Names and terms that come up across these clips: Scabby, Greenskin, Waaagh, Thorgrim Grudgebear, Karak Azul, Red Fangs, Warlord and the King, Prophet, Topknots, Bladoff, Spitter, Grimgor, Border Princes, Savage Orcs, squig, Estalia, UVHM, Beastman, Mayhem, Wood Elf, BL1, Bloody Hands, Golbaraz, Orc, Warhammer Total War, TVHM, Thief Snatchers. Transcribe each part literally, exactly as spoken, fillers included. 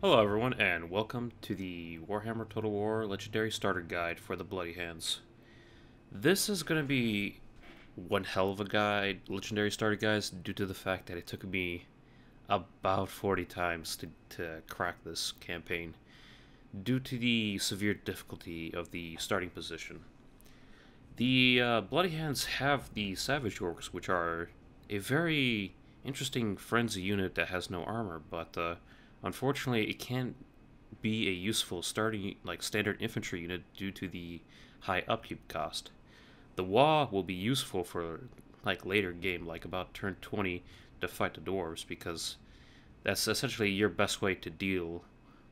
Hello everyone, and welcome to the Warhammer Total War Legendary Starter Guide for the Bloody Hands. This is going to be one hell of a guide, Legendary Starter Guides, due to the fact that it took me about forty times to, to crack this campaign, due to the severe difficulty of the starting position. The uh, Bloody Hands have the Savage Orcs, which are a very interesting frenzy unit that has no armor, but... Uh, Unfortunately, it can't be a useful starting like standard infantry unit due to the high upkeep cost. The Waaagh will be useful for like later game, like about turn twenty, to fight the dwarves, because that's essentially your best way to deal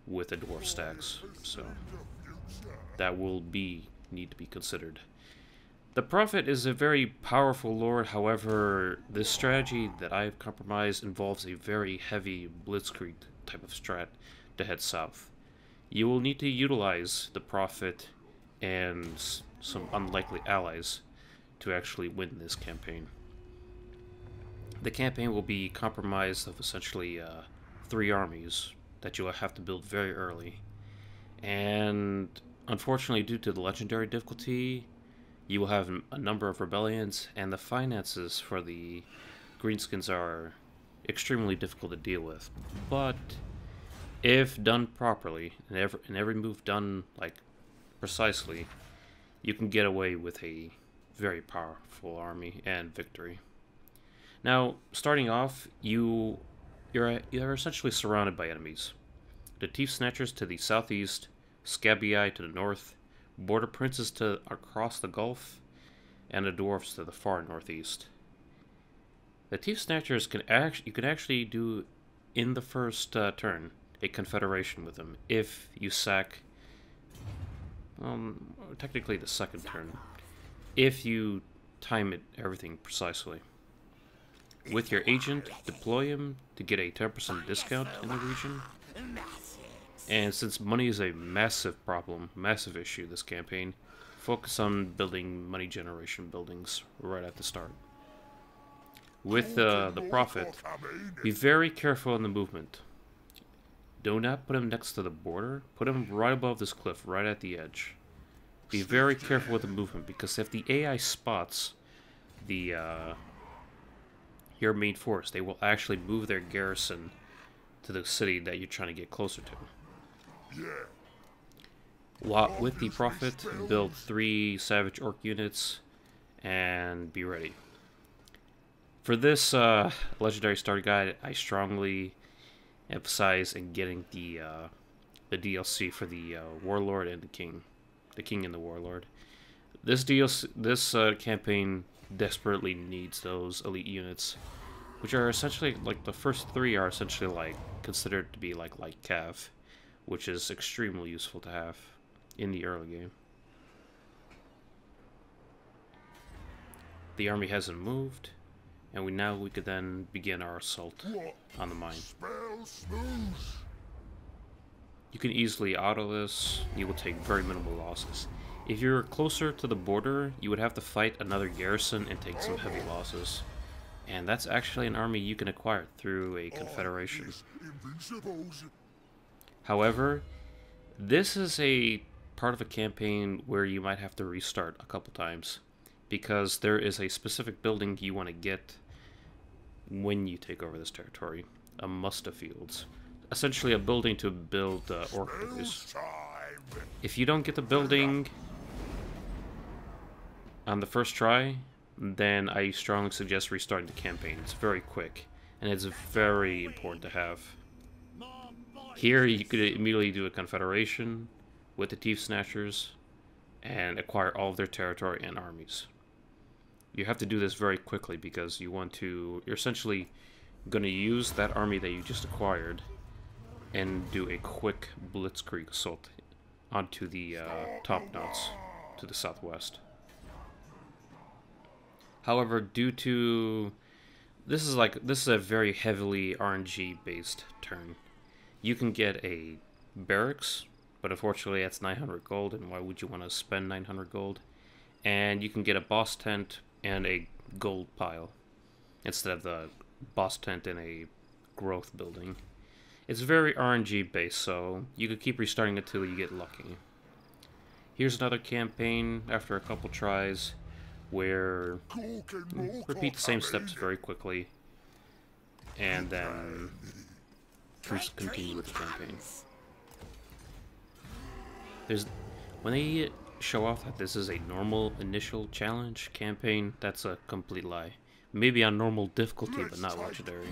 with the dwarf stacks. So that will be need to be considered. The Prophet is a very powerful lord, however, this strategy that I've compromised involves a very heavy blitzkrieg type of strat to head south. You will need to utilize the Prophet and some unlikely allies to actually win this campaign. The campaign will be comprised of essentially uh, three armies that you will have to build very early. And unfortunately, due to the legendary difficulty, you will have a number of rebellions, and the finances for the Greenskins are extremely difficult to deal with. But if done properly, and every, and every move done like precisely, you can get away with a very powerful army and victory. Now, starting off, you you're you're essentially surrounded by enemies. The Thief Snatchers to the southeast, Scabby to the north, Border Princes to across the Gulf, and the Dwarfs to the far northeast. The Thief Snatchers can act, you can actually do in the first uh, turn a confederation with them if you sack. Um, technically the second turn, if you time it everything precisely. With your agent, deploy him to get a ten percent discount in the region. And since money is a massive problem, massive issue this campaign, focus on building money generation buildings right at the start. With uh, the Prophet, be very careful in the movement. Do not put him next to the border. Put him right above this cliff, right at the edge. Be very careful with the movement, because if the A I spots the uh, your main force, they will actually move their garrison to the city that you're trying to get closer to. Lot with the Prophet, build three Savage Orc units and be ready. For this uh, Legendary Starter Guide, I strongly emphasize in getting the uh, the D L C for the uh, Warlord and the King, the King and the Warlord. This D L C, this uh, campaign desperately needs those elite units, which are essentially like the first three are essentially like considered to be like light cav, which is extremely useful to have in the early game. The army hasn't moved, and we now we could then begin our assault on the mine. You can easily auto this, you will take very minimal losses. If you're closer to the border, you would have to fight another garrison and take some heavy losses. And that's actually an army you can acquire through a confederation. However, this is a part of a campaign where you might have to restart a couple times, because there is a specific building you want to get when you take over this territory, a Muster Fields. Essentially a building to build uh, orc base. If you don't get the building on the first try, then I strongly suggest restarting the campaign. It's very quick, and it's very important to have. Here, you could immediately do a confederation with the Thief Snatchers and acquire all of their territory and armies. You have to do this very quickly because you want to... You're essentially going to use that army that you just acquired and do a quick blitzkrieg assault onto the uh, Topknots to the southwest. However, due to... This is like this is a very heavily R N G-based turn. You can get a barracks, but unfortunately that's nine hundred gold, and why would you want to spend nine hundred gold? And you can get a boss tent and a gold pile, instead of the boss tent and a growth building. It's very R N G based, so you could keep restarting until you get lucky. Here's another campaign after a couple tries where repeat the same steps very quickly and then continue with the campaign. There's, when they show off that this is a normal initial challenge campaign, that's a complete lie. Maybe on normal difficulty, but not legendary.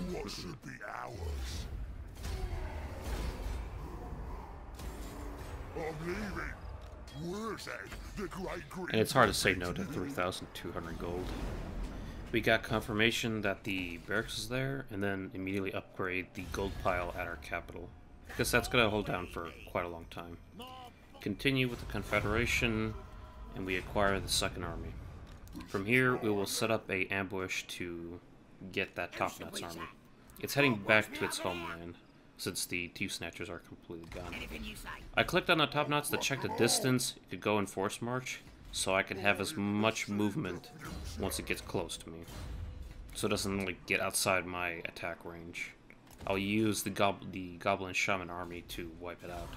And it's hard to say no to three thousand two hundred gold. We got confirmation that the barracks is there, and then immediately upgrade the gold pile at our capital. Because that's going to hold down for quite a long time. Continue with the Confederation, and we acquire the Second Army. From here, we will set up a ambush to get that Topknots army. It's heading back to its homeland, since the Thief Snatchers are completely gone. I clicked on the Topknots to check the distance it could go in force march, so I can have as much movement once it gets close to me, so it doesn't like get outside my attack range. I'll use the, gob the Goblin Shaman army to wipe it out,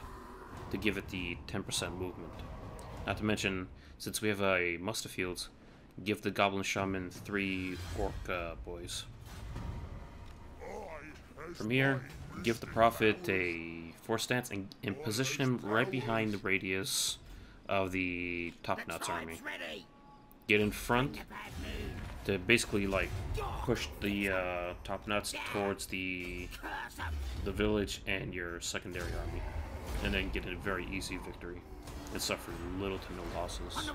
to give it the ten percent movement. Not to mention, since we have a Muster Fields, give the Goblin Shaman three Orc uh, boys. From here, give the Prophet a force stance and, and position him right behind the radius of the Topknots army. Get in front to basically like push the uh, Topknots towards the the village and your secondary army, and then get a very easy victory and suffer little to no losses.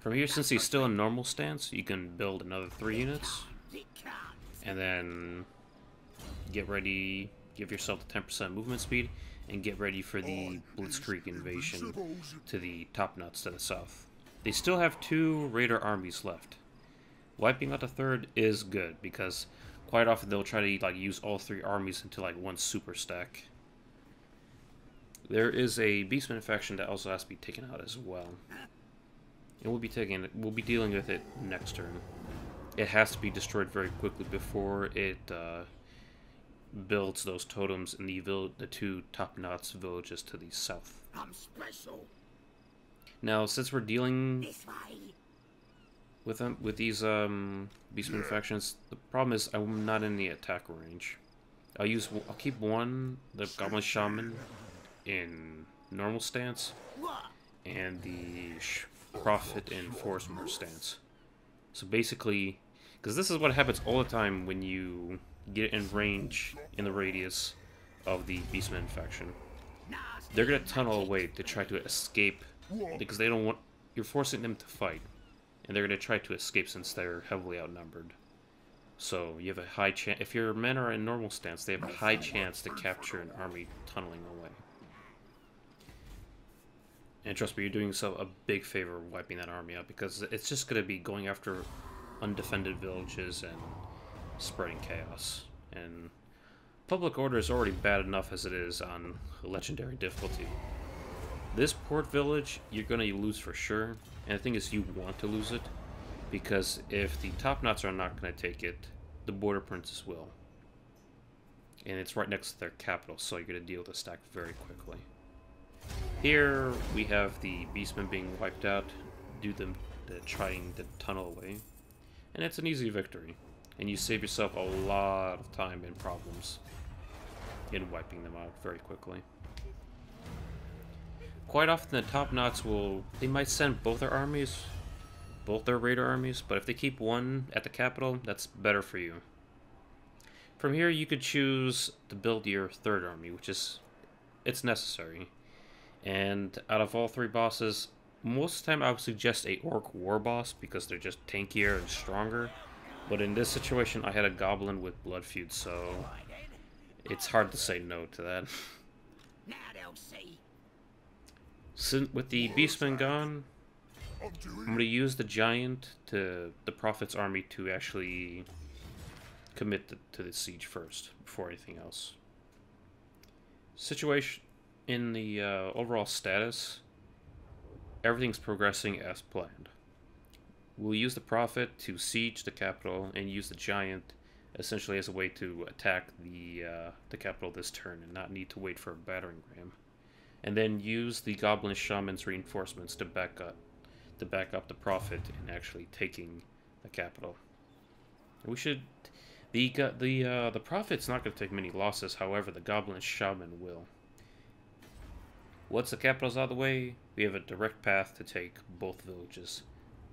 From here, since he's still in normal stance, you can build another three units, and then get ready, give yourself the ten percent movement speed, and get ready for the Blitzkrieg invasion to the Topknots to the south. They still have two raider armies left. Wiping out the third is good, because quite often they'll try to like use all three armies into like one super stack. There is a Beastman faction that also has to be taken out as well. And we'll be taking, we'll be dealing with it next turn. It has to be destroyed very quickly before it uh, builds those totems in the vill the two Topknots villages to the south. I'm special. Now, since we're dealing with them, with these um, Beastman yeah. factions, the problem is I'm not in the attack range. I'll use, I'll keep one, the Goblin Shaman, in normal stance, and the Sh Prophet and force march stance. So basically, because this is what happens all the time when you get in range in the radius of the Beastman faction, they're gonna tunnel away to try to escape because they don't want, you're forcing them to fight, and they're gonna try to escape since they're heavily outnumbered. So you have a high chance, if your men are in normal stance, they have a high chance to capture an army tunneling away. And trust me, you're doing yourself a big favor wiping that army out, because it's just going to be going after undefended villages and spreading chaos. And public order is already bad enough as it is on legendary difficulty. This port village, you're going to lose for sure. And the thing is, you want to lose it, because if the Topknots are not going to take it, the Border Princes will. And it's right next to their capital, so you're going to deal with the stack very quickly. Here we have the Beastmen being wiped out due to trying to tunnel away, and it's an easy victory, and you save yourself a lot of time and problems in wiping them out very quickly. Quite often the Topknots will, they might send both their armies, both their raider armies, but if they keep one at the capital, that's better for you. From here you could choose to build your third army, which is, it's necessary. And out of all three bosses, most of the time I would suggest a Orc War boss because they're just tankier and stronger. But in this situation, I had a Goblin with Blood Feud, so it's hard to say no to that. So with the Beastman gone, I'm going to use the Giant to the Prophet's army to actually commit the, to the siege first before anything else. Situation. In the uh, overall status, everything's progressing as planned. We'll use the Prophet to siege the capital and use the Giant essentially as a way to attack the uh, the capital this turn and not need to wait for a battering ram, and then use the Goblin Shaman's reinforcements to back up to back up the Prophet in actually taking the capital. We should the the uh, the Prophet's not going to take many losses. However, the Goblin Shaman will. Once the capital's out of the way, we have a direct path to take both villages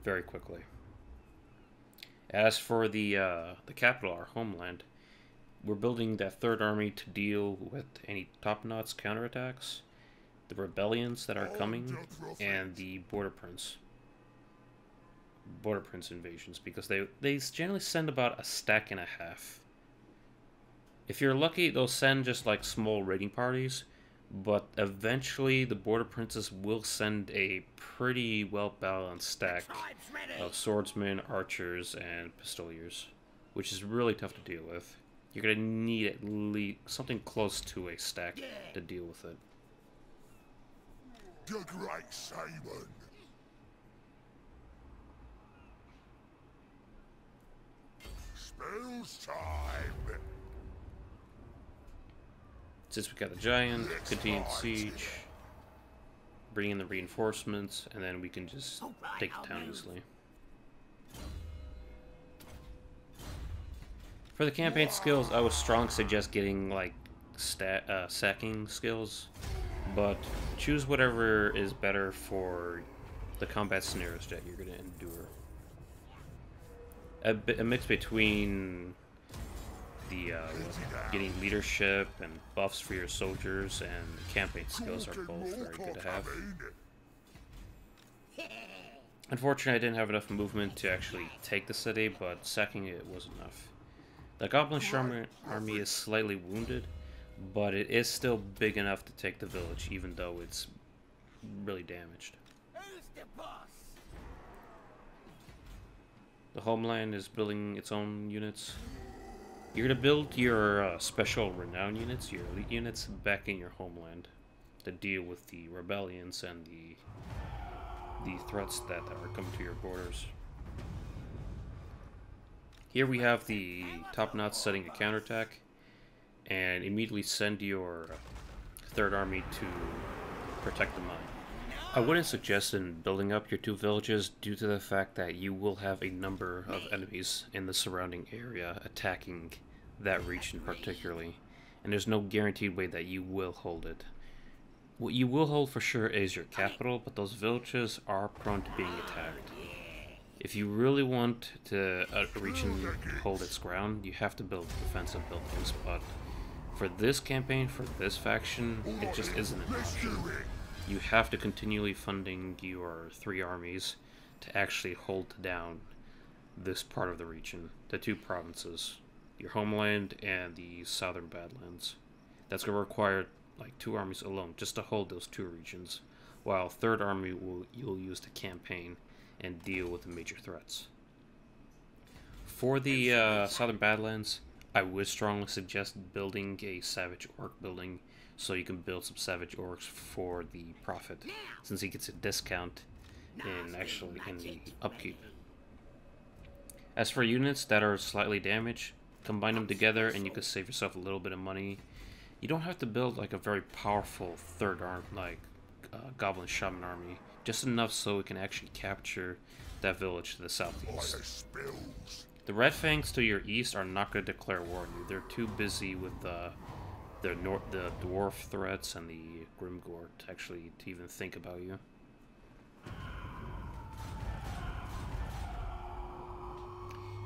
very quickly. As for the uh, the capital, our homeland, we're building that third army to deal with any Topknots counterattacks, the rebellions that are coming, and the Border Prince Border Prince invasions, because they they generally send about a stack and a half. If you're lucky, they'll send just like small raiding parties, but eventually the Border Princes will send a pretty well-balanced stack of swordsmen, archers, and pistoliers, which is really tough to deal with. You're going to need at least something close to a stack yeah. to deal with it. The Great Simon. Spells time. Since we got the giant, continue the siege, bring in the reinforcements, and then we can just take it down easily. For the campaign skills, I would strongly suggest getting like stat, uh, sacking skills, but choose whatever is better for the combat scenarios that you're going to endure. A, bit, a mix between the uh, getting leadership and buffs for your soldiers and campaign skills are both very good to have. Unfortunately, I didn't have enough movement to actually take the city, but sacking it was enough. The Goblin Shaman army is slightly wounded, but it is still big enough to take the village, even though it's really damaged. Who's the boss? The homeland is building its own units. You're going to build your uh, special renown units, your elite units, back in your homeland to deal with the rebellions and the the threats that, that are coming to your borders. Here we have the Topknots setting a counterattack, and immediately send your third army to protect the mine. I wouldn't suggest in building up your two villages due to the fact that you will have a number of enemies in the surrounding area attacking that region particularly, and there's no guaranteed way that you will hold it. What you will hold for sure is your capital, but those villages are prone to being attacked. If you really want to uh, reach and hold its ground, you have to build defensive buildings, but for this campaign, for this faction, it just isn't an option. You have to continually funding your three armies to actually hold down this part of the region, the two provinces, your homeland and the southern Badlands. That's going to require like two armies alone just to hold those two regions, while third army will you'll use to campaign and deal with the major threats. For the uh, southern Badlands, I would strongly suggest building a Savage Orc building, so you can build some Savage Orcs for the Prophet, since he gets a discount in actually in the upkeep. As for units that are slightly damaged, combine them together and you can save yourself a little bit of money. You don't have to build like a very powerful third arm, like uh, Goblin Shaman army, just enough so it can actually capture that village to the southeast. The Red Fangs to your east are not going to declare war on you. They're too busy with the uh, The, nor the dwarf threats and the Grimgor to actually to even think about you.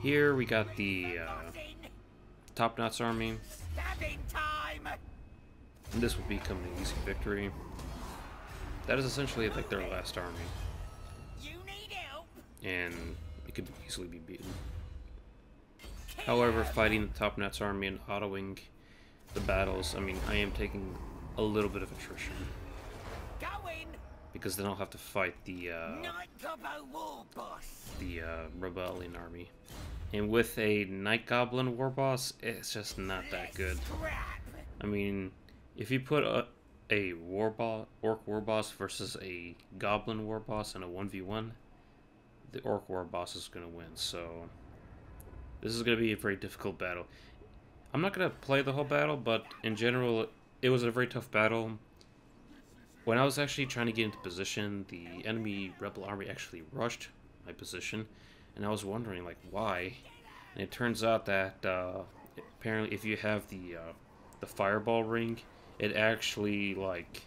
Here we got the uh, Topknots army. And this will become an easy victory. That is essentially like their last army, and it could easily be beaten. However, fighting the Topknots army in Otto-wing the battles, I mean, I am taking a little bit of attrition, because then I'll have to fight the uh, the uh, rebellion army, and with a Night Goblin war boss, it's just not that good. I mean, if you put a, a war boss, orc war boss versus a goblin war boss in a one v one, the orc war boss is gonna win. So This is going to be a very difficult battle. I'm not going to play the whole battle, but in general, it was a very tough battle. When I was actually trying to get into position, the enemy rebel army actually rushed my position, and I was wondering, like, why? And it turns out that uh, apparently if you have the, uh, the fireball ring, it actually, like,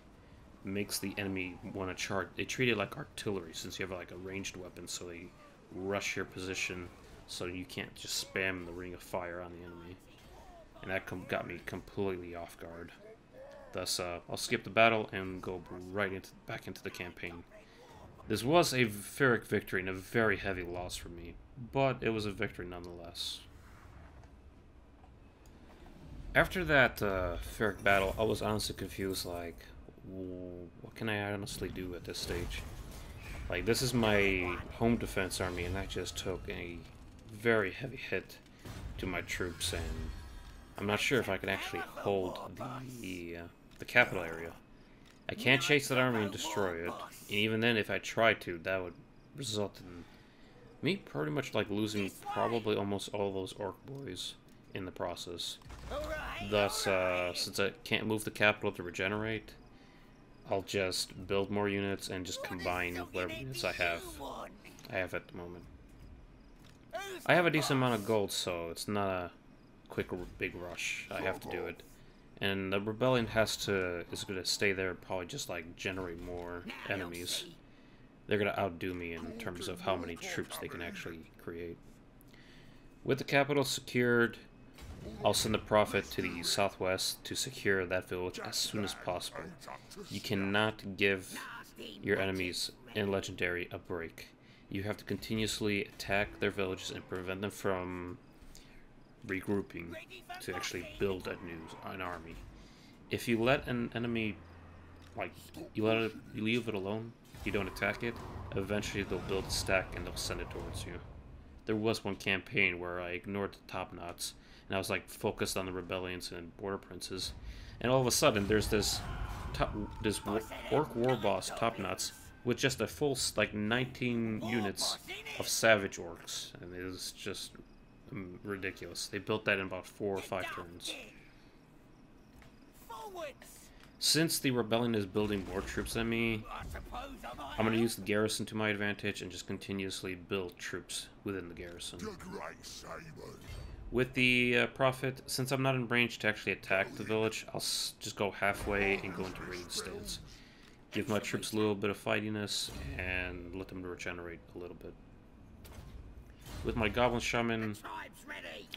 makes the enemy want to charge. They treat it like artillery, since you have, like, a ranged weapon, so they rush your position, so you can't just spam the ring of fire on the enemy. And that com got me completely off guard. Thus, uh, I'll skip the battle and go right into back into the campaign. This was a Ferric victory and a very heavy loss for me, but it was a victory nonetheless. After that uh, Ferric battle, I was honestly confused, like, what can I honestly do at this stage? Like, this is my home defense army, and I just took a very heavy hit to my troops, and I'm not sure if I can actually hold the, uh, the capital area. I can't chase that army and destroy it, and even then, if I try to, that would result in me pretty much like losing probably almost all those orc boys in the process. Thus, uh, since I can't move the capital to regenerate, I'll just build more units and just combine whatever units I have, I have at the moment. I have a decent amount of gold, so it's not a quick or big rush. I have to do it. And the rebellion has to, is going to stay there and probably just like generate more enemies. They're going to outdo me in terms of how many troops they can actually create. With the capital secured, I'll send the Prophet to the southwest to secure that village as soon as possible. You cannot give your enemies in Legendary a break. You have to continuously attack their villages and prevent them from regrouping to actually build a new an army. If you let an enemy, like, you let it, you leave it alone, you don't attack it, eventually they'll build a stack and they'll send it towards you. There was one campaign where I ignored the Topknots, and I was like focused on the rebellions and Border Princes, and all of a sudden there's this top, this orc war boss Topknots with just a full like nineteen units of Savage Orcs, and it was just ridiculous. They built that in about four or five turns. Since the rebellion is building more troops than me, I'm going to use the garrison to my advantage and just continuously build troops within the garrison. With the uh, Prophet, since I'm not in range to actually attack the village, I'll s just go halfway and go into raid stance. Give my troops a little bit of fightiness and let them regenerate a little bit. With my Goblin Shaman, I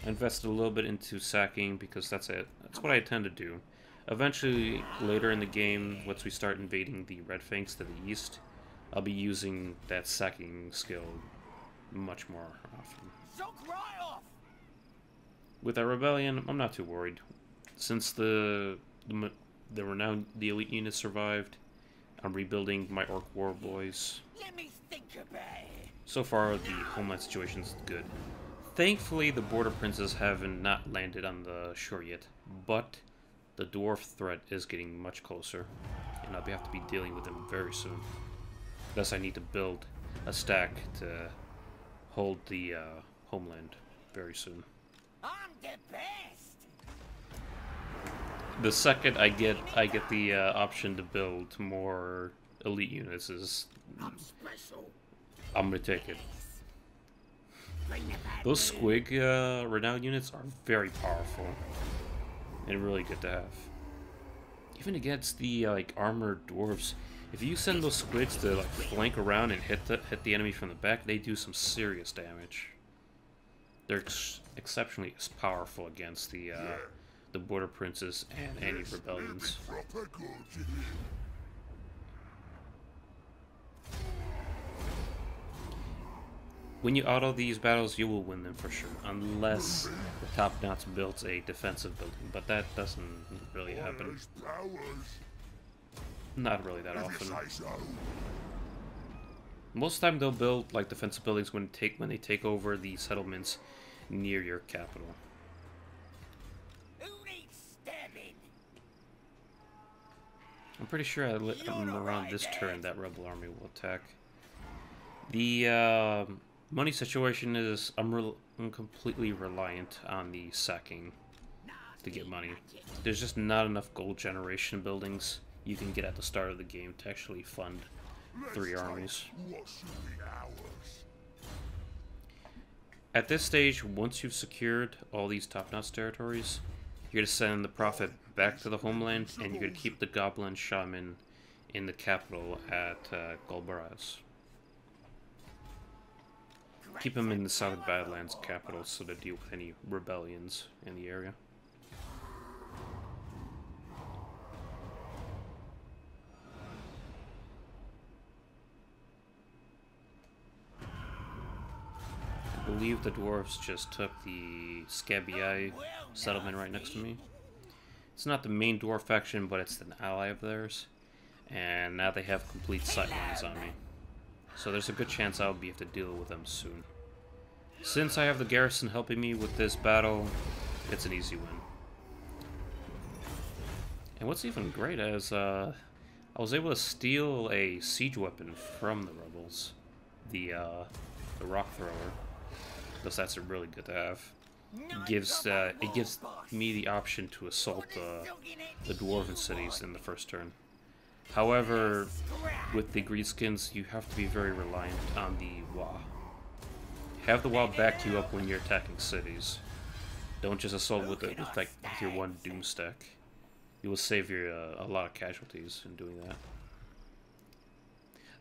invested a little bit into sacking because that's it. That's what I tend to do. Eventually, later in the game, once we start invading the Red Fangs to the east, I'll be using that sacking skill much more often. With our rebellion, I'm not too worried. Since the the, the renowned the elite unit survived, I'm rebuilding my orc war boys. Let me think about it. So far, the homeland situation's good. Thankfully, the Border Princes haven't not landed on the shore yet, but the dwarf threat is getting much closer, and I'll have to be dealing with them very soon. Thus, I need to build a stack to hold the uh, homeland very soon. I'm the best. The second I get, I get the uh, option to build more elite units. Is I'm special. I'm gonna take it. Those squig uh, renowned units are very powerful and really good to have. Even against the uh, like armored dwarves, if you send those squigs to like flank around and hit the hit the enemy from the back, they do some serious damage. They're ex exceptionally powerful against the uh, the Border Princes and any rebellions. When you auto these battles, you will win them for sure, unless the Topknots builds a defensive building, but that doesn't really happen. Not really that often. Most of the time they'll build like defensive buildings when take when they take over the settlements near your capital. I'm pretty sure I lit, um, around this turn that rebel army will attack. The uh, Money situation is I'm, re I'm completely reliant on the sacking to get money. There's just not enough gold generation buildings you can get at the start of the game to actually fund three armies. At this stage, once you've secured all these Topknots territories, you're going to send the Prophet back to the homeland, and you're going to keep the Goblin Shaman in the capital at uh, Golbaraz. Keep him in the Southern Badlands capital so to deal with any rebellions in the area. I believe the dwarves just took the Scabby settlement right next to me. It's not the main dwarf faction, but it's an ally of theirs. And now they have complete sightlines on me. So there's a good chance I'll be able to deal with them soon. Since I have the garrison helping me with this battle, it's an easy win. And what's even great is uh, I was able to steal a siege weapon from the rebels. The, uh, the rock thrower. Because that's really good to have. It gives, uh, it gives me the option to assault uh, the dwarven cities in the first turn. However, with the Greenskins, you have to be very reliant on the Waaagh. Have the Waaagh back you up when you're attacking cities. Don't just assault with, the, with like with your one doom stack. You will save your uh, a lot of casualties in doing that.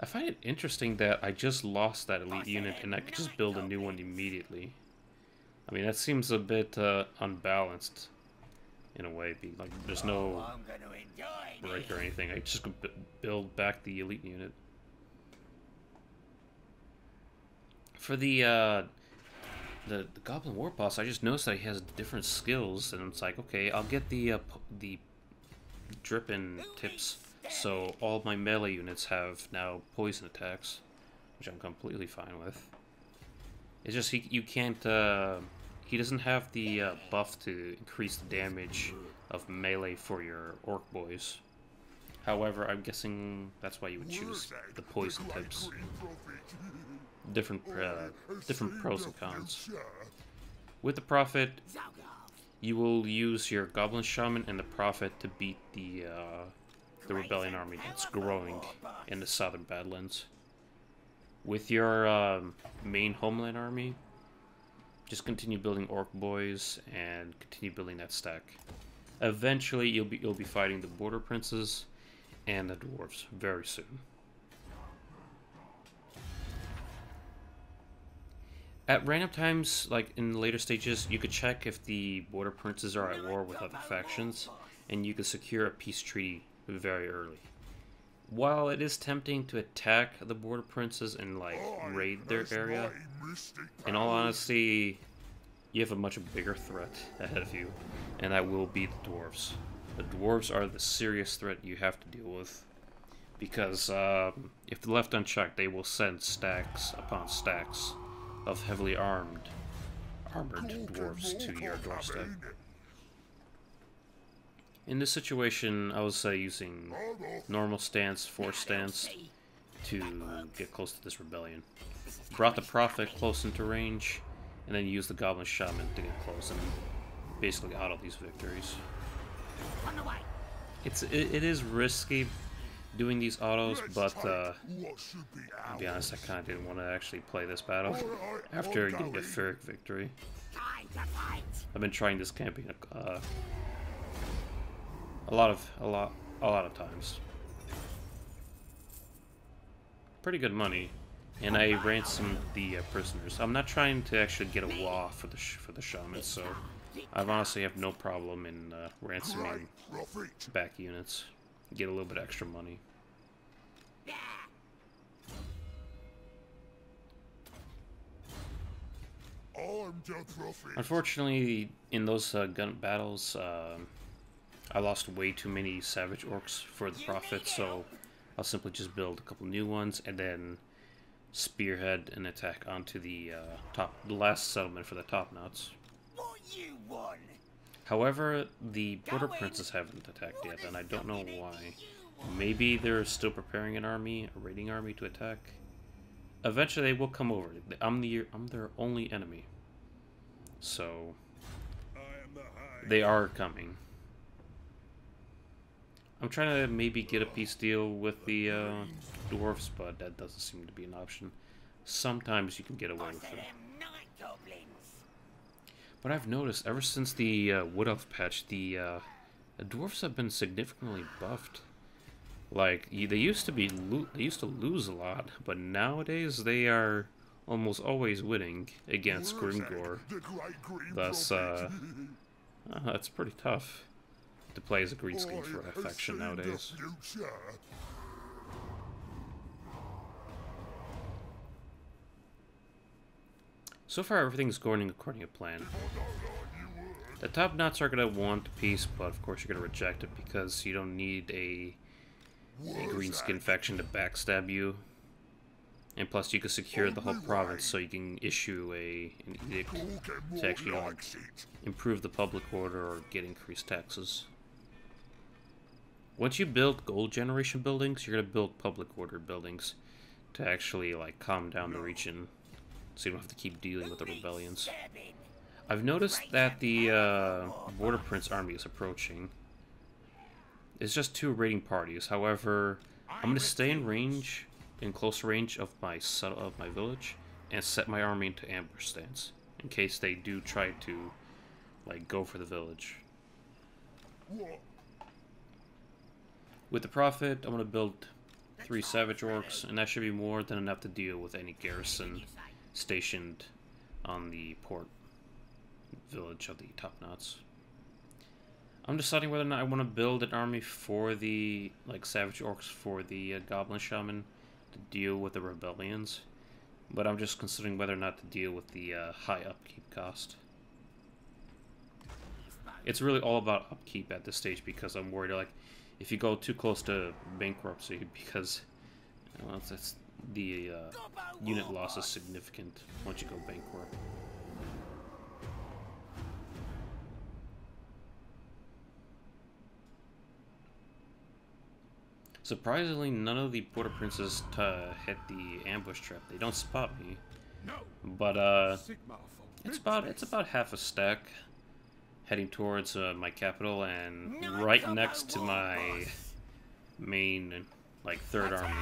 I find it interesting that I just lost that elite unit and I could just build a new one immediately. I mean, that seems a bit uh, unbalanced in a way. Like, there's no break or anything. I just could build back the elite unit. For the, uh, the the Goblin War Boss, I just noticed that he has different skills, and it's like, okay, I'll get the uh, the dripping tips. So all my melee units have now poison attacks, which I'm completely fine with. It's just he, you can't, uh, he doesn't have the uh, buff to increase the damage of melee for your orc boys. However, I'm guessing that's why you would choose the poison types. Different, uh, different pros and cons. With the Prophet, you will use your Goblin Shaman and the Prophet to beat the, uh, the rebellion army that's growing in the Southern Badlands. With your um, main homeland army, just continue building orc boys and continue building that stack. Eventually, you'll be you'll be fighting the Border Princes and the dwarves very soon. At random times, like in the later stages, you could check if the Border Princes are at war with other factions, and you could secure a peace treaty very early. While it is tempting to attack the Border Princes and like raid their area, in all honesty, you have a much bigger threat ahead of you, and that will be the dwarves. The dwarves are the serious threat you have to deal with, because um, if left unchecked, they will send stacks upon stacks of heavily armed, armored dwarves to your doorstep. In this situation, I was uh, using normal stance, force stance, to get close to this rebellion. Brought the Prophet close into range, and then used the Goblin Shaman to get close and basically out of these victories. It's it, it is risky doing these autos, but uh, to be honest, I kind of didn't want to actually play this battle after getting a Ferric victory. I've been trying this campaign. Uh, A lot of, a lot, a lot of times. Pretty good money, and I ransomed the uh, prisoners. I'm not trying to actually get a Waaagh for the sh for the shaman, so I honestly have no problem in uh, ransoming back units. Get a little bit extra money. Unfortunately, in those uh, gun battles. Uh, I lost way too many Savage Orcs for the Prophet, so I'll simply just build a couple new ones and then spearhead an attack onto the uh, top, the last settlement for the Topknots. However, the Border Princes haven't attacked yet, and I don't know why. Maybe they're still preparing an army, a raiding army to attack. eventually they will come over. I'm the I'm their only enemy. So they are coming. I'm trying to maybe get a peace deal with the uh, dwarfs, but that doesn't seem to be an option. Sometimes you can get away with it. But I've noticed ever since the uh, Wood Elf patch, the uh, dwarfs have been significantly buffed. Like they used to be, lo they used to lose a lot, but nowadays they are almost always winning against Grimgor. Thus, uh, uh, that's pretty tough to play as a Greenskin for a faction nowadays. So far, everything's going according to plan. The Topknots are going to want peace, but of course you're going to reject it because you don't need a, a Greenskin faction to backstab you. And plus, you can secure the whole province, so you can issue a, an edict to actually like, improve the public order or get increased taxes. Once you build gold generation buildings, you're going to build public order buildings to actually like calm down the region. So you don't have to keep dealing with the rebellions. I've noticed that the uh, Border Prince army is approaching. It's just two raiding parties. However, I'm going to stay in range, in close range of my of my village, and set my army into ambush stance in case they do try to, like, go for the village. With the Prophet, I'm going to build three Savage Orcs, and that should be more than enough to deal with any garrison stationed on the port village of the Topknots. I'm deciding whether or not I want to build an army for the like Savage Orcs for the uh, Goblin Shaman to deal with the rebellions, but I'm just considering whether or not to deal with the uh, high upkeep cost. It's really all about upkeep at this stage because I'm worried like if you go too close to bankruptcy because I don't know, that's the uh, unit loss is significant once you go bankrupt. Surprisingly, none of the Border Princes uh, hit the ambush trap. They don't spot me, but uh, it's about it's about half a stack heading towards uh, my capital and right next to my main like third army.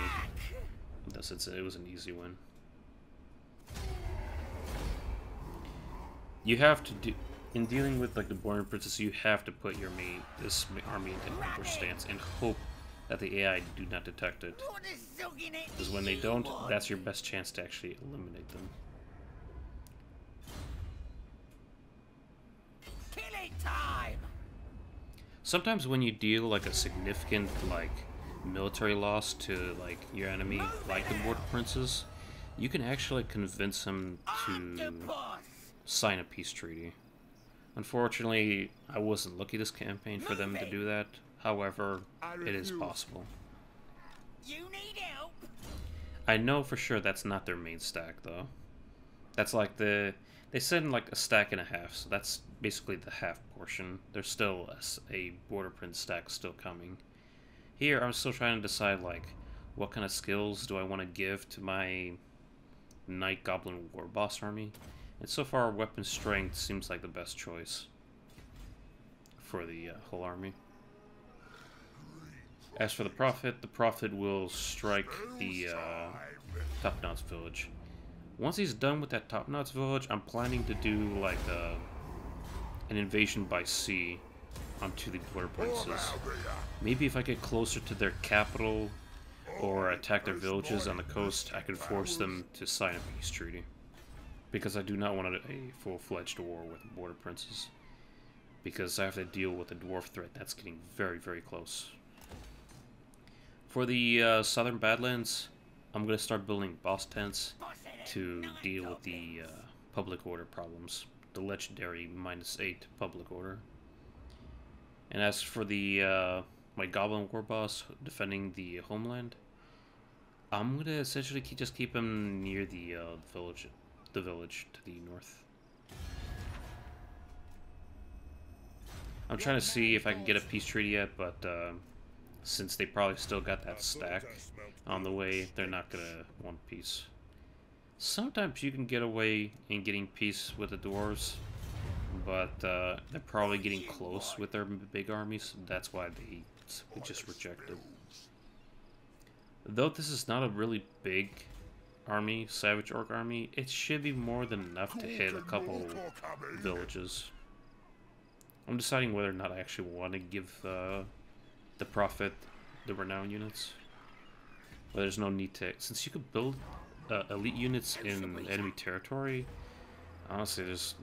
This, it's, it was an easy win. You have to do in dealing with like the Border Princess. You have to put your main this army into ambush stance and hope that the A I do not detect it. Because when they don't, that's your best chance to actually eliminate them. Killing time. Sometimes when you deal like a significant like military loss to like your enemy, like the Border Princes, you can actually convince him to sign a peace treaty. Unfortunately, I wasn't lucky this campaign for them to do that. However, it is possible. You need help. I know for sure that's not their main stack though. That's like the they send like a stack and a half, so that's basically the half portion. There's still a, a Border Prince stack still coming. Here, I'm still trying to decide, like, what kind of skills do I want to give to my Night Goblin War Boss army? And so far, Weapon Strength seems like the best choice for the uh, whole army. As for the Prophet, the Prophet will strike the uh, Topknots village. Once he's done with that Topknots village, I'm planning to do, like, a, an invasion by sea onto the Border Princes. Maybe if I get closer to their capital or attack their villages on the coast, I can force them to sign a peace treaty. Because I do not want a full-fledged war with the Border Princes. Because I have to deal with a dwarf threat that's getting very, very close. For the uh, Southern Badlands, I'm going to start building boss tents to deal with the uh, public order problems. The legendary minus eight public order. And as for the uh, my Goblin War Boss defending the homeland, I'm gonna essentially keep, just keep him near the uh, village, the village to the north. I'm trying to see if I can get a peace treaty yet, but uh, since they probably still got that stack on the way, they're not gonna want peace. Sometimes you can get away in getting peace with the dwarves, but uh, they're probably getting close with their big armies. That's why they just reject it. Though this is not a really big army, Savage Orc army, it should be more than enough to hit a couple villages. I'm deciding whether or not I actually want to give uh, the Prophet the Renown units. But there's no need to, since you could build uh, elite units in enemy territory. Honestly, there's,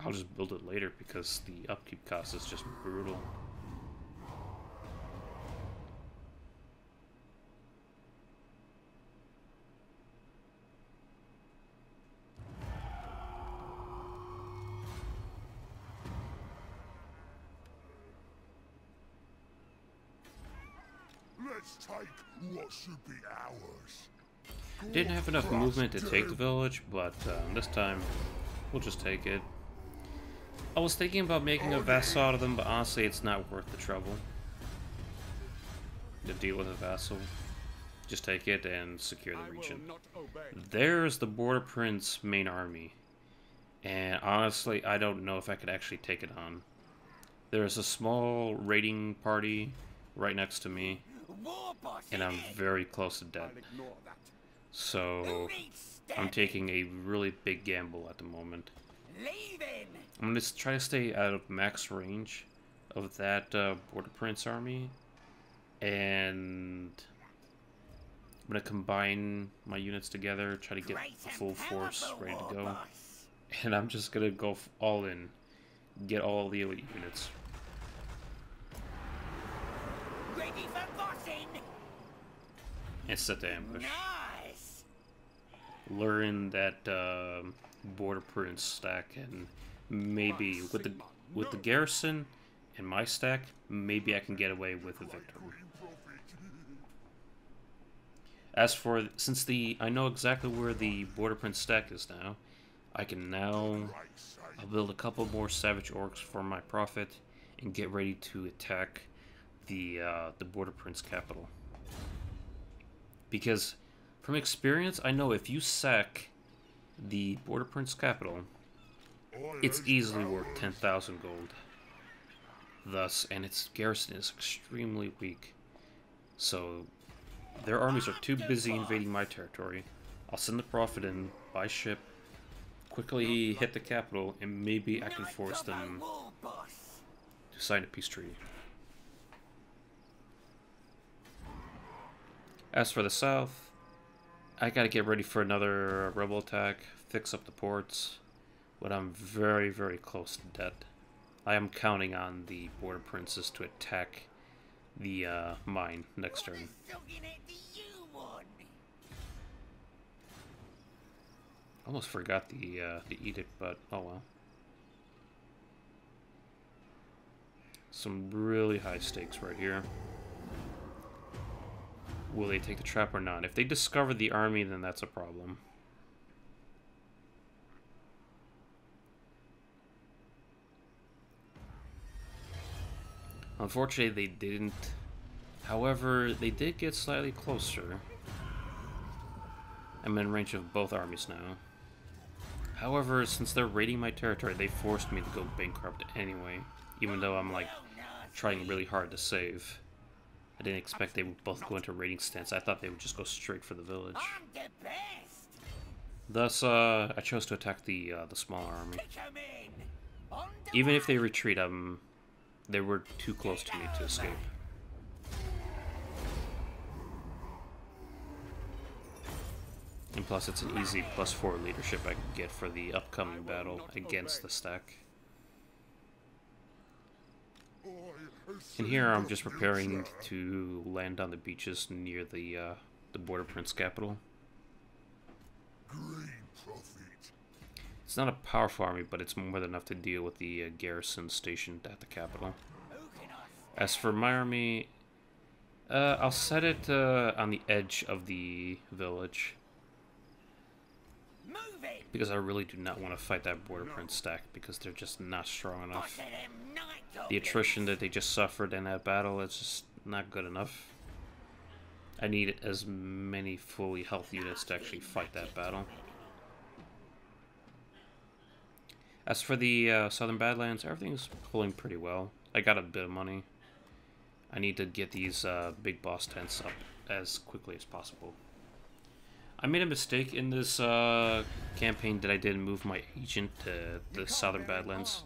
I'll just build it later because the upkeep cost is just brutal. Should be ours. Didn't have enough movement to take the village, but um, this time we'll just take it. I was thinking about making a vassal out of them, but honestly it's not worth the trouble to deal with a vassal. Just take it and secure the region. There's the Border Prince main army, and honestly I don't know if I could actually take it on. There's a small raiding party right next to me, and I'm very close to death, so I'm taking a really big gamble at the moment. I'm going to try to stay out of max range of that uh, Border Prince army, and I'm going to combine my units together, try to get the full force ready to go, and I'm just going to go all in, get all the elite units. Ready for bossing. And set the ambush. Nice. Lure in that uh, Border Prince stack, and maybe with the with the garrison and my stack, maybe I can get away with a victory. As for since the I know exactly where the Border Prince stack is now, I can now I'll build a couple more Savage Orcs for my Prophet and get ready to attack the uh, the Border Prince capital, because from experience I know if you sack the Border Prince capital, it's easily worth ten thousand gold. Thus, and its garrison is extremely weak, so their armies are too busy invading my territory. I'll send the Prophet in by ship, quickly hit the capital, and maybe I can force them to sign a peace treaty. As for the south, I gotta get ready for another rebel attack, fix up the ports, but I'm very, very close to death. I am counting on the Border Princes to attack the uh, mine next turn. Almost forgot the uh, the edict, but oh well. Some really high stakes right here. Will they take the trap or not? If they discover the army, then that's a problem. Unfortunately, they didn't. However, they did get slightly closer. I'm in range of both armies now. However, since they're raiding my territory, they forced me to go bankrupt anyway, even though I'm like trying really hard to save. I didn't expect they would both go into raiding stance. I thought they would just go straight for the village. I'm the best. Thus, uh, I chose to attack the uh, the small army. Even if they retreat, um, they were too close to me to escape. And plus, it's an easy plus four leadership I can get for the upcoming battle against the stack. And here I'm just preparing to land on the beaches near the uh, the Border Prince capital. It's not a powerful army, but it's more than enough to deal with the uh, garrison stationed at the capital. As for my army, uh, I'll set it uh, on the edge of the village, because I really do not want to fight that Border Prince stack, because they're just not strong enough. The attrition that they just suffered in that battle is just not good enough. I need as many fully health units to actually fight that battle. As for the uh, Southern Badlands, everything's pulling pretty well. I got a bit of money. I need to get these uh, big boss tents up as quickly as possible. I made a mistake in this uh, campaign that I did move my agent to the Southern Badlands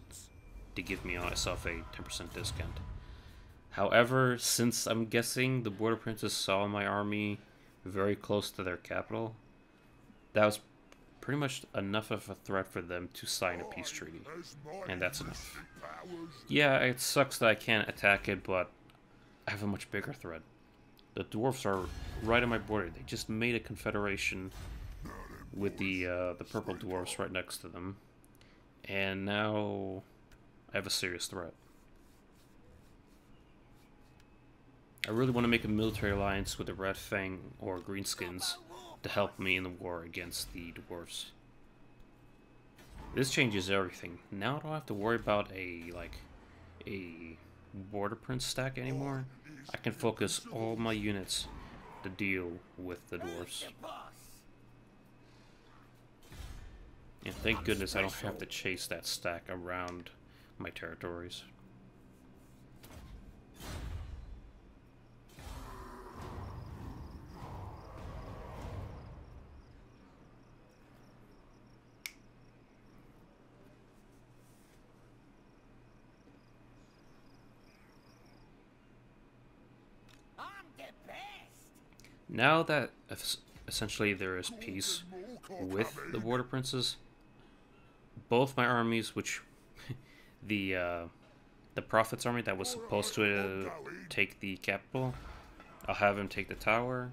to give me myself a ten percent discount. However, since I'm guessing the Border Princes saw my army very close to their capital, that was pretty much enough of a threat for them to sign a peace treaty, and that's enough. Yeah, it sucks that I can't attack it, but I have a much bigger threat. The dwarves are right on my border. They just made a confederation with the uh, the purple dwarves right next to them, and now I have a serious threat. I really want to make a military alliance with the Red Fang or Greenskins to help me in the war against the dwarves. This changes everything. Now I don't have to worry about a like a Border Prince stack anymore. I can focus all my units to deal with the dwarves. And thank goodness I don't have to chase that stack around my territories. Now that essentially there is peace with the Border Princes, both my armies, which the uh, the Prophet's army that was supposed to uh, take the capital, I'll have him take the tower,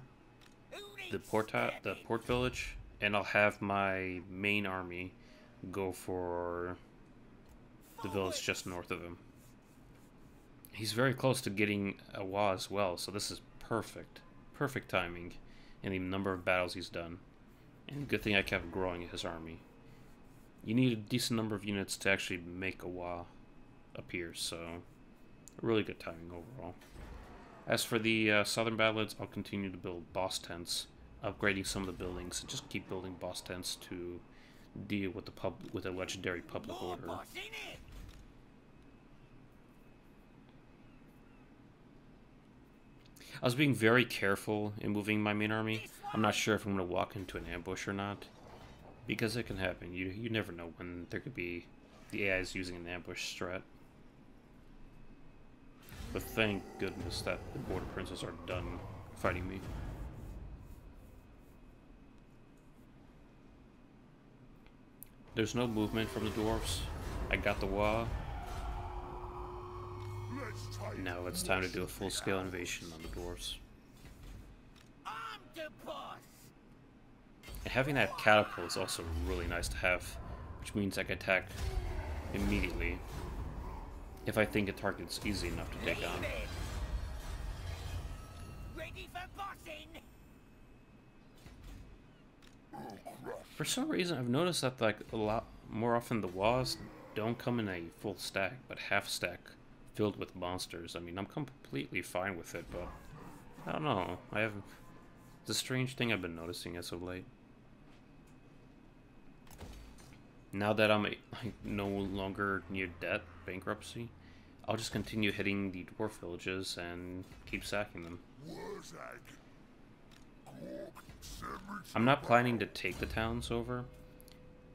the port the port village, and I'll have my main army go for the village just north of him. He's very close to getting a Waaagh as well, so this is perfect. Perfect timing and the number of battles he's done. And good thing I kept growing his army. You need a decent number of units to actually make a Waaagh appear, so really good timing overall. As for the uh, Southern Badlands, I'll continue to build boss tents, upgrading some of the buildings, and just keep building boss tents to deal with the pub with a legendary public order. I was being very careful in moving my main army. I'm not sure if I'm going to walk into an ambush or not, because it can happen. You you never know when there could be the A I is using an ambush strat. But thank goodness that the Border Princes are done fighting me. There's no movement from the dwarves. I got the Waaagh. Now it's time to do a full-scale invasion on the dwarves. And having that catapult is also really nice to have, which means I can attack immediately if I think a target's easy enough to take on. For some reason, I've noticed that like a lot more often the Waaghs don't come in a full stack, but half stack. Filled with monsters. I mean, I'm completely fine with it, but I don't know. I have the strange thing I've been noticing as of late. Now that I'm a, like, no longer near debt, bankruptcy, I'll just continue hitting the dwarf villages and keep sacking them. I'm not planning to take the towns over.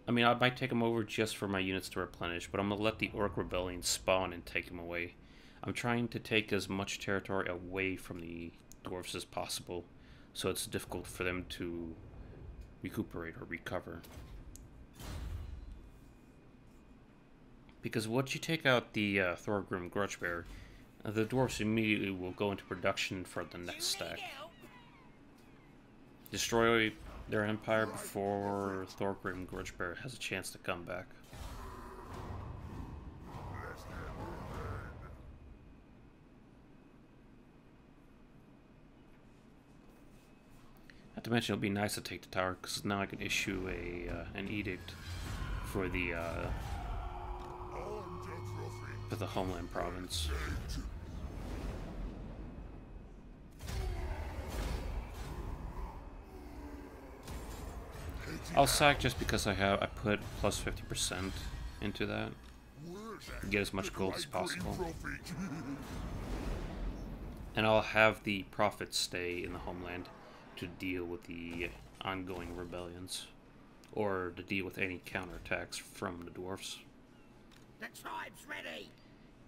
I mean, I might take them over just for my units to replenish, but I'm going to let the Orc Rebellion spawn and take them away. I'm trying to take as much territory away from the dwarves as possible, so it's difficult for them to recuperate or recover. Because once you take out the uh, Thorgrim Grudgebear, the dwarves immediately will go into production for the next stack. Destroy their empire before Thorgrim Grudgebear has a chance to come back. Not to mention, it'll be nice to take the tower because now I can issue a uh, an edict for the uh, for the homeland province. I'll sack just because I have I put plus fifty percent into that. Get as much gold as possible. And I'll have the Prophet stay in the homeland to deal with the ongoing rebellions. Or to deal with any counterattacks from the dwarfs. The tribe's ready.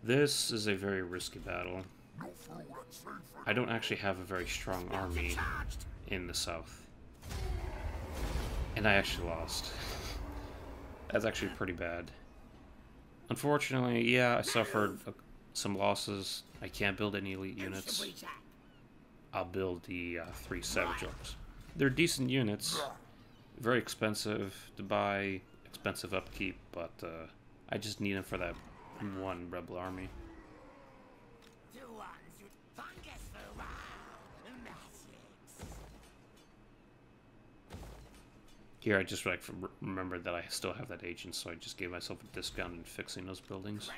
This is a very risky battle. I don't actually have a very strong army in the south. And I actually lost. That's actually pretty bad. Unfortunately, yeah, I suffered some losses. I can't build any elite units. I'll build the uh, three Savage Orcs. They're decent units. Very expensive to buy. Expensive upkeep, but uh, I just need them for that one rebel army. Here I just like remembered that I still have that agent, so I just gave myself a discount in fixing those buildings.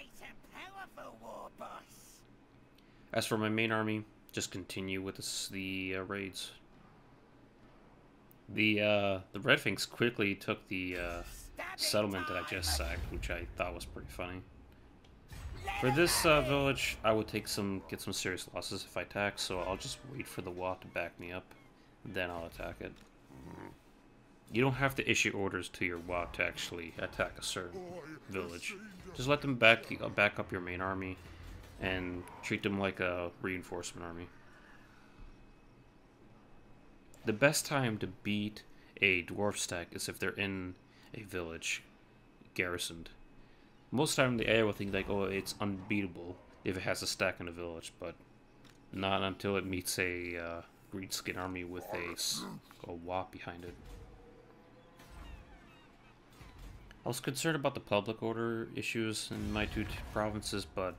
As for my main army, just continue with this, the uh, raids. The uh, the Red Fangs quickly took the uh, settlement that I just sacked, which I thought was pretty funny. For this uh, village, I would take some get some serious losses if I attack, so I'll just wait for the Waaagh to back me up, then I'll attack it. You don't have to issue orders to your Waaagh to actually attack a certain village. Just let them back back up your main army, and treat them like a reinforcement army. The best time to beat a dwarf stack is if they're in a village, garrisoned. Most of the time the A I will think like, oh, it's unbeatable if it has a stack in a village, but not until it meets a uh, Greenskin army with a, a Waaagh behind it. I was concerned about the public order issues in my two provinces, but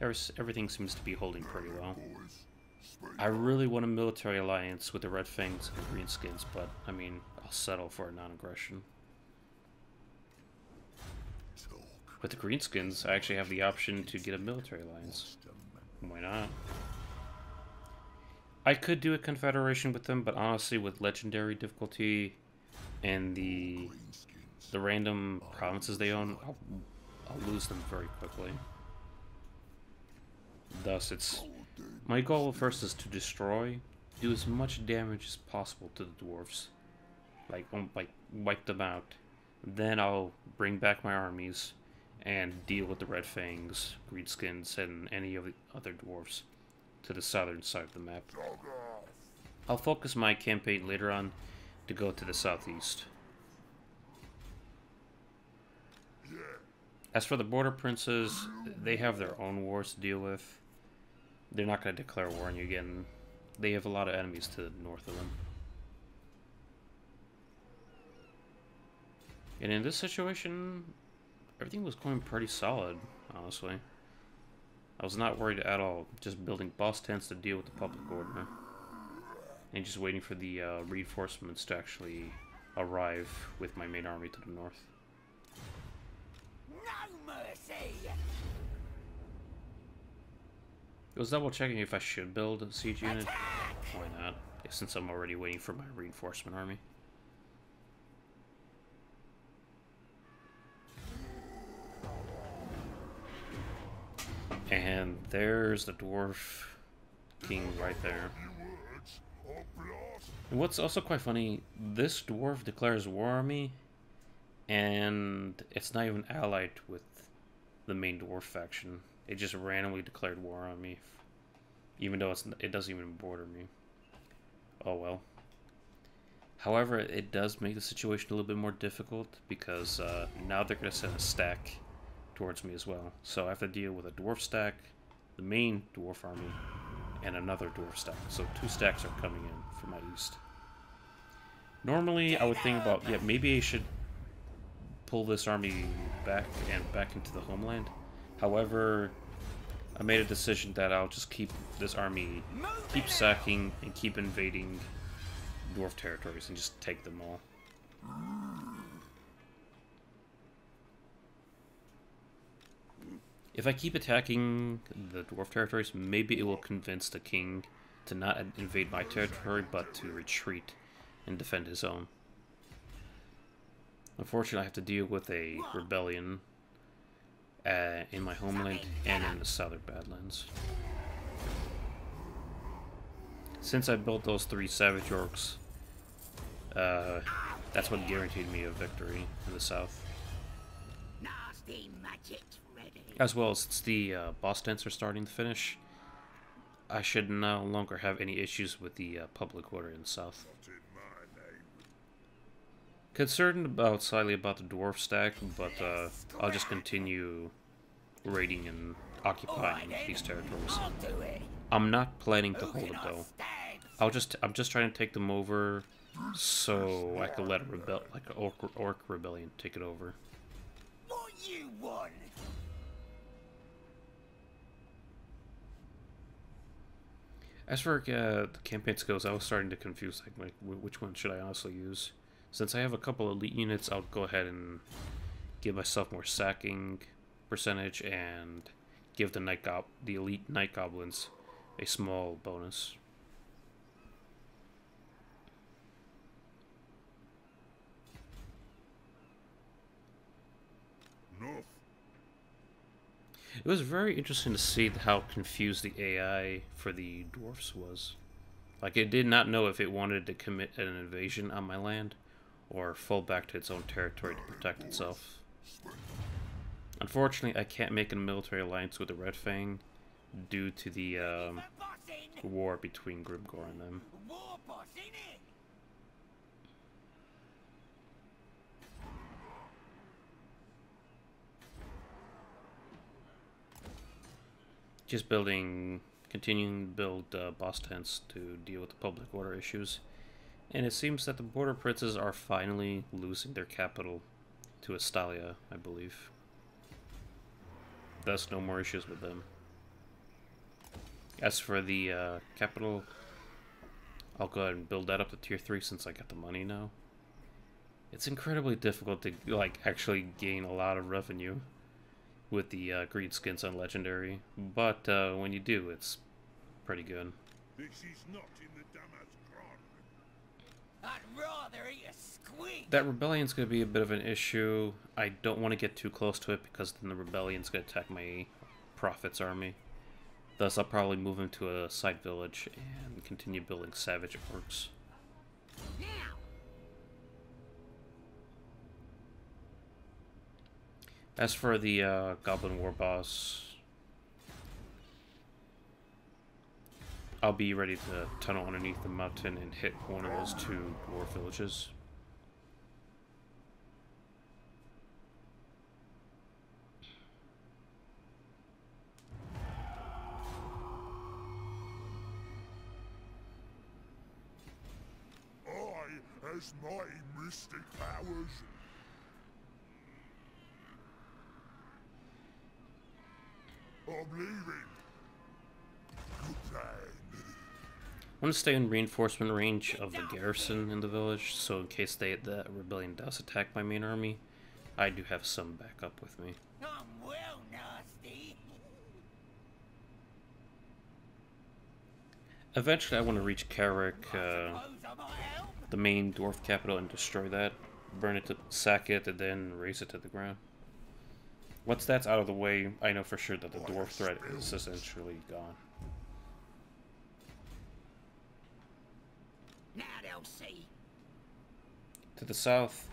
everything seems to be holding pretty well. I really want a military alliance with the Red Fangs and the Greenskins, but, I mean, I'll settle for a non-aggression. With the Greenskins, I actually have the option to get a military alliance. Why not? I could do a confederation with them, but honestly, with legendary difficulty and the... the random provinces they own, I'll, I'll lose them very quickly. Thus, it's... my goal first is to destroy, do as much damage as possible to the dwarves. Like, like wipe them out. Then I'll bring back my armies and deal with the Red Fangs, Greenskins, and any of the other dwarves to the southern side of the map. I'll focus my campaign later on to go to the southeast. As for the Border Princes, they have their own wars to deal with. They're not going to declare war on you again. They have a lot of enemies to the north of them. And in this situation, everything was going pretty solid, honestly. I was not worried at all, just building boss tents to deal with the public order. And just waiting for the uh, reinforcements to actually arrive with my main army to the north. No mercy! I was double checking if I should build a siege unit. Attack! Why not? Yeah, since I'm already waiting for my reinforcement army. And there's the dwarf king right there. And what's also quite funny, this dwarf declares war on me, and it's not even allied with the main dwarf faction. It just randomly declared war on me, even though it's, it doesn't even border me. Oh well. However, it does make the situation a little bit more difficult, because uh, now they're going to send a stack towards me as well. So I have to deal with a dwarf stack, the main dwarf army, and another dwarf stack. So two stacks are coming in from my east. Normally, I would think about, yeah, maybe I should pull this army back and back into the homeland. However, I made a decision that I'll just keep this army, keep sacking, and keep invading dwarf territories and just take them all. If I keep attacking the dwarf territories, maybe it will convince the king to not invade my territory, but to retreat and defend his own. Unfortunately, I have to deal with a rebellion uh, in my homeland and in the Southern Badlands. Since I built those three Savage Orcs, uh, that's what guaranteed me a victory in the South. As well, since the uh, boss dance are starting to finish, I should no longer have any issues with the uh, public order in the South. Concerned about slightly about the dwarf stack, but uh, I'll just continue raiding and occupying these territories. I'm not planning to hold it though. I'll just I'm just trying to take them over, so I can let a rebel like an orc, orc rebellion take it over. What you want? As for uh, the campaign skills, I was starting to confuse like which one should I honestly use. Since I have a couple elite units, I'll go ahead and give myself more sacking percentage and give the night gob the elite night goblins a small bonus. North. It was very interesting to see how confused the A I for the dwarfs was. Like, it did not know if it wanted to commit an invasion on my land or fall back to its own territory to protect itself. Unfortunately, I can't make a military alliance with the Red Fang due to the um, war between Grimgor and them. Just building, continuing to build uh, boss tents to deal with the public order issues. And it seems that the Border Princes are finally losing their capital to Estalia, I believe. Thus, no more issues with them. As for the uh, capital, I'll go ahead and build that up to tier three since I got the money now. It's incredibly difficult to like actually gain a lot of revenue with the uh, Greenskins on Legendary, but uh, when you do, it's pretty good. This is not in the damage. I'd rather eat a squeak. That rebellion's going to be a bit of an issue. I don't want to get too close to it because then the rebellion's going to attack my Prophet's army. Thus, I'll probably move him to a side village and continue building Savage Orcs. Now. As for the uh, Goblin War boss, I'll be ready to tunnel underneath the mountain and hit one of those two dwarf villages. I has my mystic powers. I'm leaving. I want to stay in reinforcement range of the garrison in the village, so in case they, the rebellion does attack my main army, I do have some backup with me. I'm well nasty. Eventually, I want to reach Karak, uh, the main dwarf capital, and destroy that, burn it to sack it, and then raise it to the ground. Once that's out of the way, I know for sure that the dwarf threat is essentially gone. Now they'll see. To the south,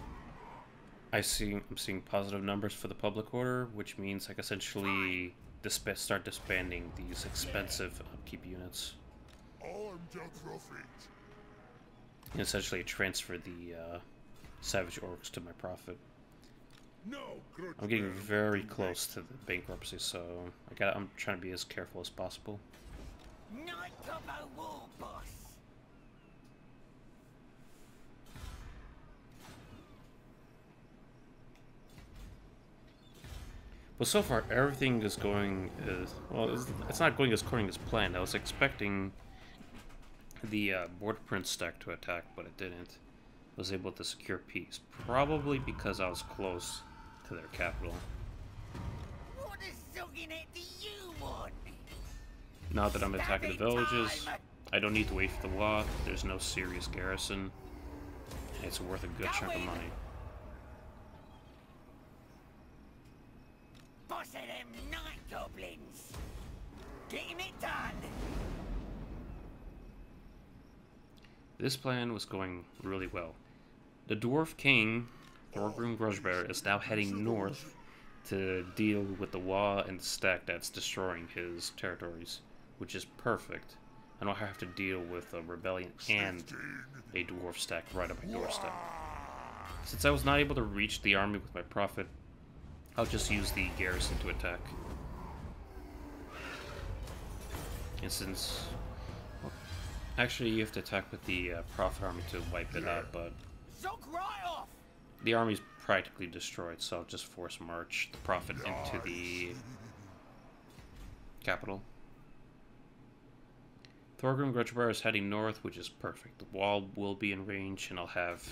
I see I'm seeing positive numbers for the public order, which means I can essentially disp start disbanding these expensive upkeep units. I'm the Prophet. And essentially transfer the uh, Savage Orcs to my Prophet. No, I'm getting very close to the bankruptcy, so I got I'm trying to be as careful as possible. Night of a war boss. Well, so far everything is going as well. It's, it's not going as according as planned. I was expecting the uh, Border Prince stack to attack, but it didn't. I was able to secure peace, probably because I was close to their capital. What is it do you want? Now that I'm attacking the villages, I don't need to wait for the Waaagh. There's no serious garrison. It's worth a good chunk of money. This plan was going really well. The Dwarf King, Thorgrim Grudgebear, is now heading north to deal with the Waaagh and the stack that's destroying his territories, which is perfect. I don't have to deal with a rebellion and a dwarf stack right at my doorstep. Since I was not able to reach the army with my prophet, I'll just use the garrison to attack. And since... Well, actually, you have to attack with the uh, prophet army to wipe it out, but... The army's practically destroyed, so I'll just force march the prophet into the... capital. Thorgrim Grudgebear is heading north, which is perfect. The Waaagh will be in range, and I'll have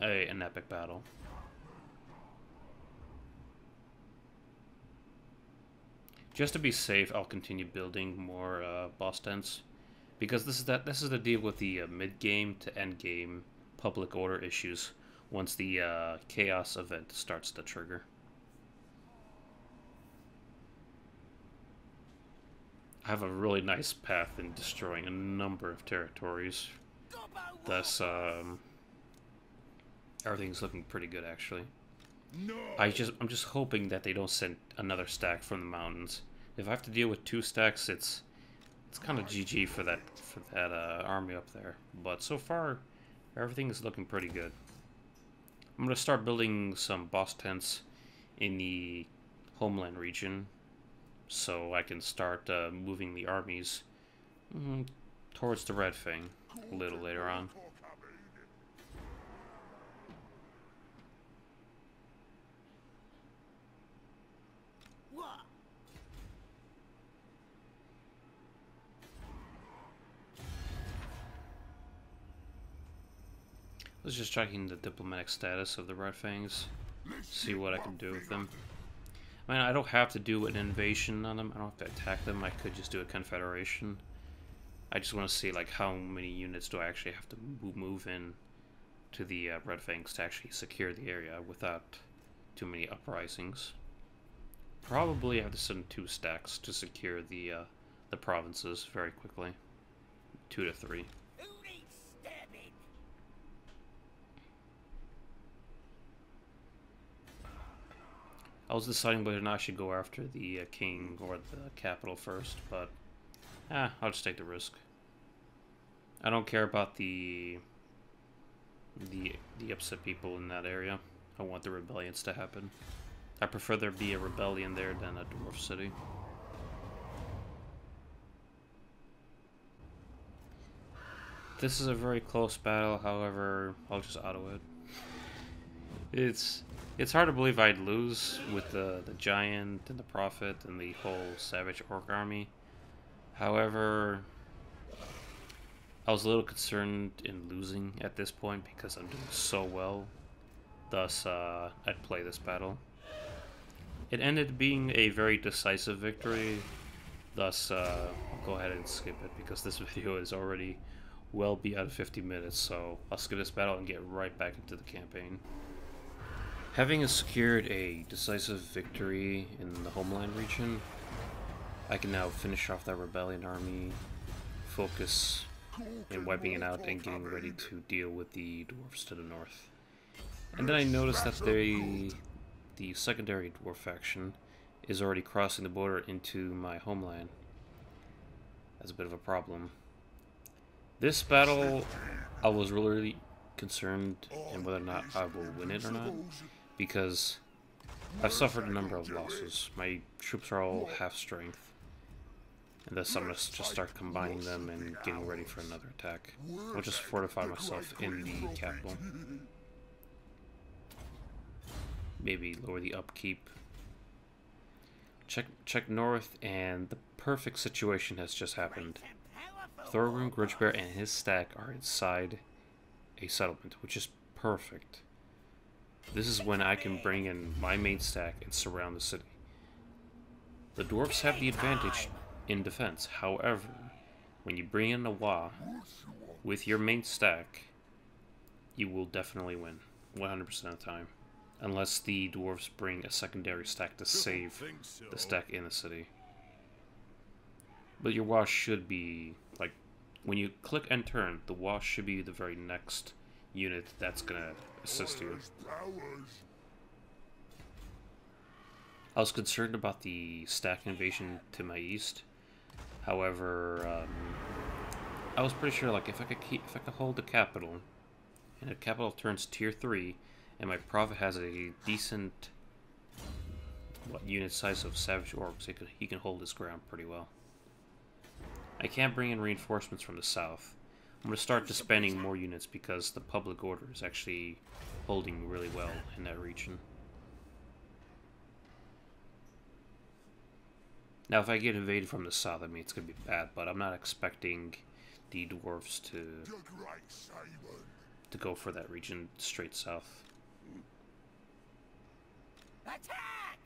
a, an epic battle. Just to be safe, I'll continue building more uh, boss tents, because this is that this is the deal with the uh, mid-game to end-game public order issues once the uh, chaos event starts to trigger. I have a really nice path in destroying a number of territories. Thus, um, everything's looking pretty good, actually. No. I just, I'm just hoping that they don't send another stack from the mountains. If I have to deal with two stacks, it's it's kind of G G for that for that uh, army up there. But so far, everything is looking pretty good. I'm gonna start building some boss tents in the homeland region, so I can start uh, moving the armies mm, towards the Red Fang a little later on. I was just checking the diplomatic status of the Red Fangs, see what I can do with them. I mean, I don't have to do an invasion on them. I don't have to attack them. I could just do a confederation. I just want to see, like, how many units do I actually have to move in to the uh, Red Fangs to actually secure the area without too many uprisings. Probably have to send two stacks to secure the uh, the provinces very quickly, two to three. I was deciding whether or not I should go after the uh, king or the capital first, but eh, I'll just take the risk. I don't care about the the the upset people in that area. I want the rebellions to happen. I prefer there be a rebellion there than a dwarf city. This is a very close battle, however, I'll just auto it. It's it's hard to believe I'd lose with the the giant and the prophet and the whole Savage Orc army. However, I was a little concerned in losing at this point because I'm doing so well. Thus, uh, I'd play this battle. It ended being a very decisive victory. Thus, uh, I'll go ahead and skip it because this video is already well beyond fifty minutes. So I'll skip this battle and get right back into the campaign. Having secured a decisive victory in the homeland region, I can now finish off that rebellion army, focus in wiping it out and getting ready to deal with the dwarves to the north. And then I noticed that they, the secondary dwarf faction is already crossing the border into my homeland. That's a bit of a problem. This battle, I was really concerned in whether or not I will win it or not, because I've suffered a number of losses. My troops are all half strength, and thus I'm going to just start combining them and getting ready for another attack. I'll just fortify myself in the capital. Maybe lower the upkeep. Check, check north, and the perfect situation has just happened. Thorgrim Grudgebear and his stack are inside a settlement, which is perfect. This is when I can bring in my main stack and surround the city. The dwarves have the advantage in defense. However, when you bring in a Waaagh with your main stack, you will definitely win one hundred percent of the time, unless the dwarves bring a secondary stack to save the stack in the city. But your Waaagh should be like When you click and turn, the Waaagh should be the very next unit that's gonna assist you. I was concerned about the stack invasion to my east. However, um, I was pretty sure, like, if I could keep, if I could hold the capital, and the capital turns tier three, and my Prophet has a decent what unit size of Savage Orcs, he can he can hold his ground pretty well. I can't bring in reinforcements from the south. I'm going to start disbanding more units because the public order is actually holding really well in that region. Now if I get invaded from the south, I mean it's going to be bad, but I'm not expecting the dwarves to, to go for that region straight south. Attack!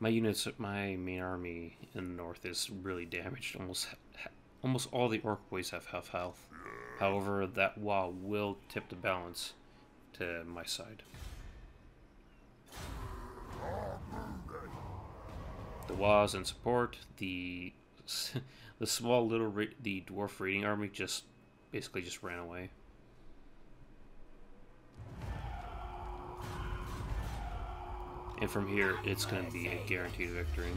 My units, my main army in the north is really damaged. Almost almost all the orc boys have half health. However, that Waaagh will tip the balance to my side. The Waagh's in support. The the small little re the dwarf raiding army just basically just ran away. And from here, it's going to be a guaranteed victory.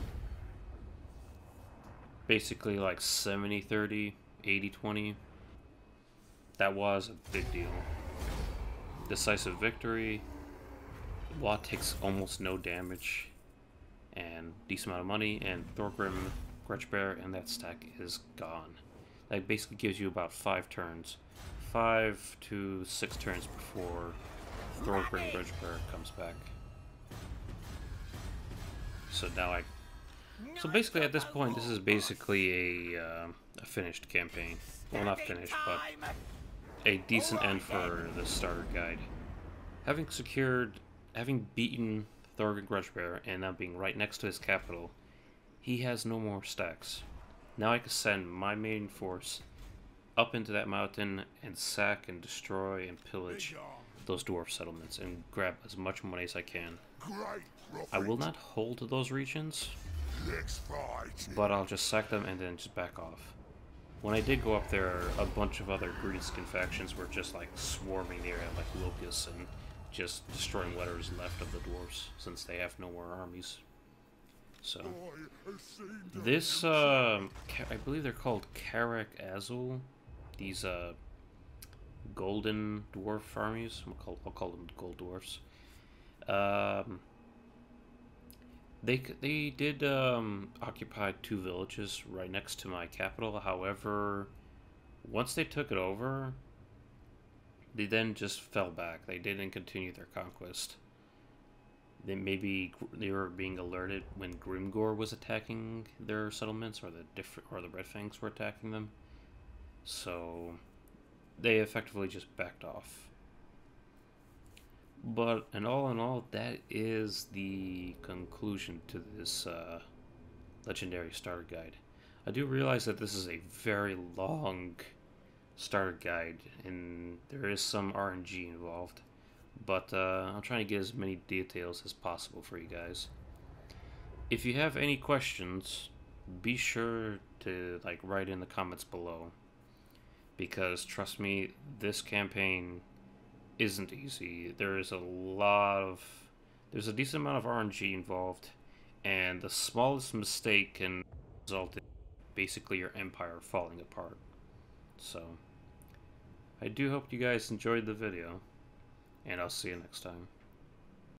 Basically like seventy thirty, eighty twenty. That was a big deal. Decisive victory. Waaagh takes almost no damage. And decent amount of money. And Thorgrim Grudgebear and that stack is gone. That basically gives you about five turns. Five to six turns before Thorgrim Grudgebear comes back. So now I, so basically at this point, this is basically a, uh, a finished campaign. Well, not finished, but a decent end for the starter guide. Having secured, having beaten Thorgrim Grudgebear and now being right next to his capital, he has no more stacks. Now I can send my main force up into that mountain and sack and destroy and pillage those dwarf settlements and grab as much money as I can. Great. I will not hold those regions, but I'll just sack them and then just back off. When I did go up there, a bunch of other Greenskin factions were just like swarming the area like locusts and just destroying whatever's left of the dwarves since they have no more armies. So, this, uh, I believe they're called Karak Azul, these uh, golden dwarf armies, I'll call, I'll call them gold dwarfs. Um, They, they did um, occupy two villages right next to my capital. However, once they took it over, they then just fell back. They didn't continue their conquest. They maybe they were being alerted when Grimgor was attacking their settlements, or the different, or the Red Fangs were attacking them. So they effectively just backed off. But, and all in all, that is the conclusion to this uh, Legendary Starter Guide. I do realize that this is a very long starter guide, and there is some R N G involved. But uh, I'm trying to get as many details as possible for you guys. If you have any questions, be sure to like write in the comments below. Because, trust me, this campaign isn't easy. There is a lot of, there's a decent amount of R N G involved, and the smallest mistake can result in basically your empire falling apart. So, I do hope you guys enjoyed the video, and I'll see you next time.